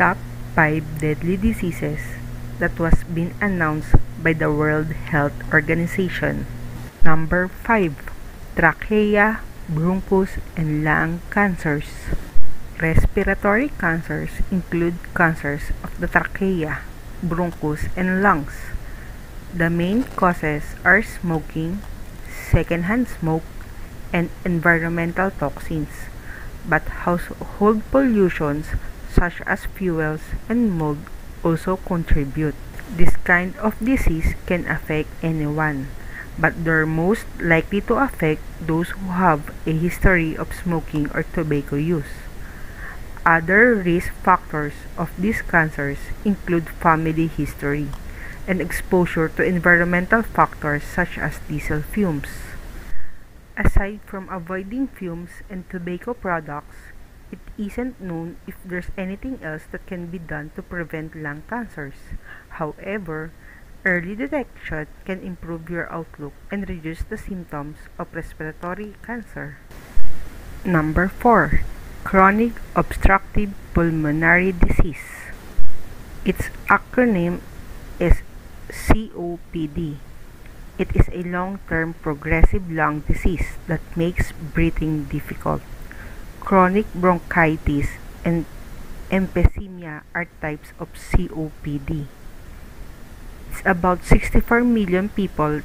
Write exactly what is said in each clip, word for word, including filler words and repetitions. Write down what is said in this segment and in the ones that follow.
top five deadly diseases that was been announced by the World Health Organization. Number five, trachea, bronchus, and lung cancers. Respiratory cancers include cancers of the trachea, bronchus, and lungs. The main causes are smoking, secondhand smoke, and environmental toxins, but household pollutions such as fuels and mold also contribute. This kind of disease can affect anyone, but they're most likely to affect those who have a history of smoking or tobacco use. Other risk factors of these cancers include family history and exposure to environmental factors such as diesel fumes. Aside from avoiding fumes and tobacco products, it isn't known if there's anything else that can be done to prevent lung cancers. However, early detection can improve your outlook and reduce the symptoms of respiratory cancer. Number four, chronic obstructive pulmonary disease. Its acronym is C O P D. It is a long-term progressive lung disease that makes breathing difficult. Chronic bronchitis and emphysema are types of C O P D. It's about sixty-four million people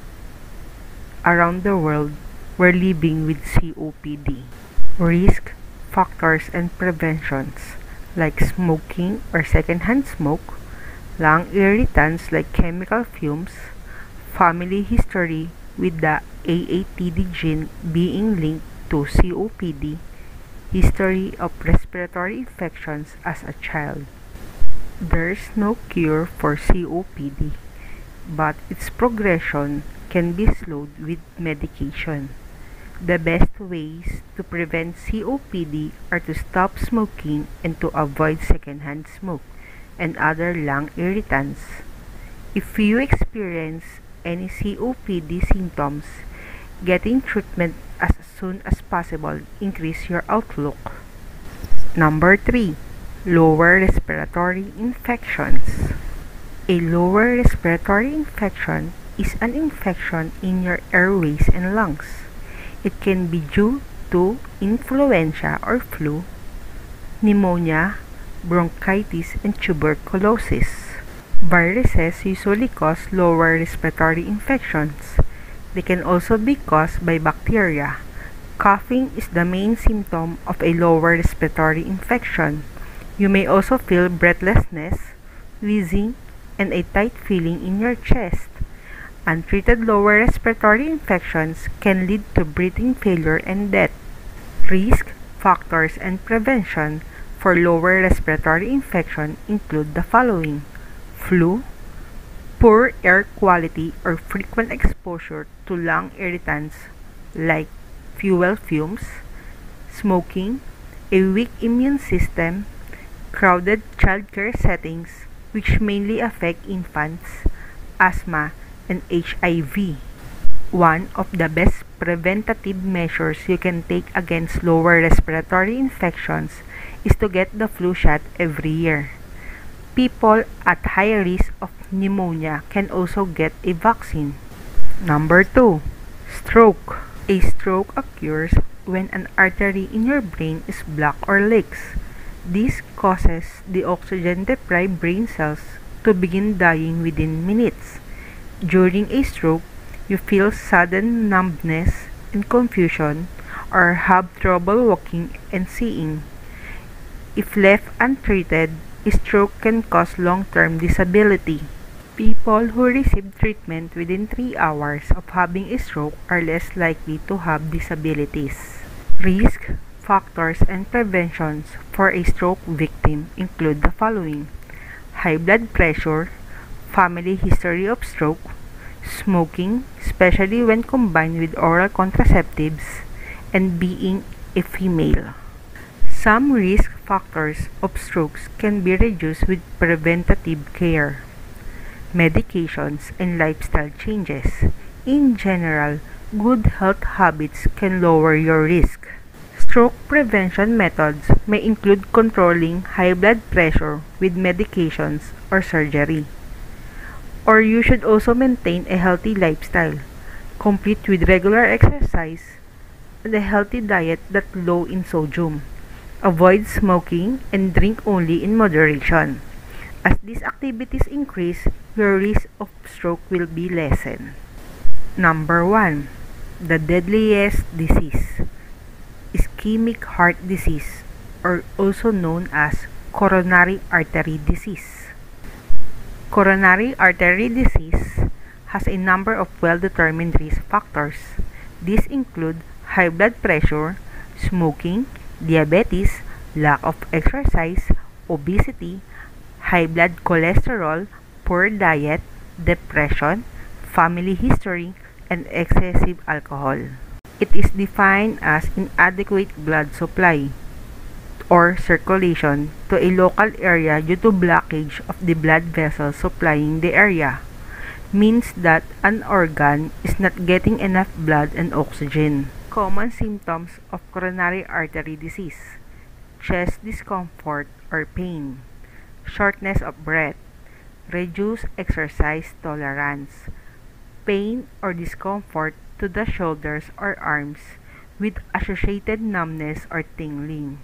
around the world were living with C O P D. Risk factors and preventions like smoking or secondhand smoke, lung irritants like chemical fumes, family history with the A A T D gene being linked to C O P D, history of respiratory infections as a child. There's no cure for C O P D, but its progression can be slowed with medication. The best ways to prevent C O P D are to stop smoking and to avoid secondhand smoke and other lung irritants. If you experience any C O P D symptoms, getting treatment as soon as possible increase your outlook. Number three, lower respiratory infections. A lower respiratory infection is an infection in your airways and lungs. It can be due to influenza or flu, pneumonia, bronchitis, and tuberculosis. Viruses usually cause lower respiratory infections. They can also be caused by bacteria. Coughing is the main symptom of a lower respiratory infection. You may also feel breathlessness, wheezing, and a tight feeling in your chest. Untreated lower respiratory infections can lead to breathing failure and death. Risk factors and prevention for lower respiratory infection include the following: flu, poor air quality or frequent exposure to lung irritants like fuel fumes, smoking, a weak immune system, crowded childcare settings, which mainly affect infants, asthma, and H I V. One of the best preventative measures you can take against lower respiratory infections is to get the flu shot every year. People at high risk of pneumonia can also get a vaccine. Number two, stroke. A stroke occurs when an artery in your brain is blocked or leaks. This causes the oxygen-deprived brain cells to begin dying within minutes. During a stroke, you feel sudden numbness and confusion or have trouble walking and seeing. If left untreated, stroke can cause long-term disability. People who receive treatment within three hours of having a stroke are less likely to have disabilities. Risk factors and preventions for a stroke victim include the following: high blood pressure, family history of stroke, smoking, especially when combined with oral contraceptives, and being a female. Some risk factors of strokes can be reduced with preventative care, medications, and lifestyle changes. In general, good health habits can lower your risk. Stroke prevention methods may include controlling high blood pressure with medications or surgery. Or you should also maintain a healthy lifestyle, complete with regular exercise and a healthy diet that's low in sodium. Avoid smoking and drink only in moderation. As these activities increase, your risk of stroke will be lessened. Number one. The deadliest disease. Ischemic heart disease, or also known as coronary artery disease. Coronary artery disease has a number of well-determined risk factors. These include high blood pressure, smoking, diabetes, lack of exercise, obesity, high blood cholesterol, poor diet, depression, family history, and excessive alcohol. It is defined as inadequate blood supply or circulation to a local area due to blockage of the blood vessels supplying the area. Means that an organ is not getting enough blood and oxygen. Common symptoms of coronary artery disease: chest discomfort or pain, shortness of breath, reduced exercise tolerance, pain or discomfort to the shoulders or arms with associated numbness or tingling,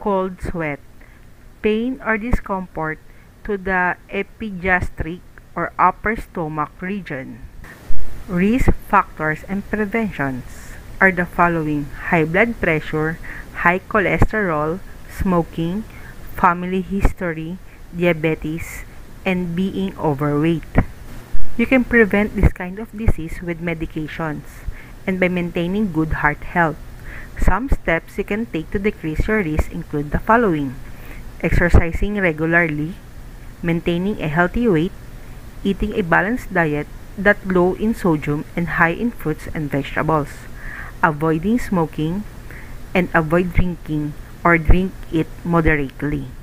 cold sweat, pain or discomfort to the epigastric or upper stomach region. Risk factors and preventions are the following: high blood pressure, high cholesterol, smoking, family history, diabetes, and being overweight. You can prevent this kind of disease with medications and by maintaining good heart health. Some steps you can take to decrease your risk include the following: exercising regularly, maintaining a healthy weight, eating a balanced diet that's low in sodium and high in fruits and vegetables, avoiding smoking, and avoid drinking or drink it moderately.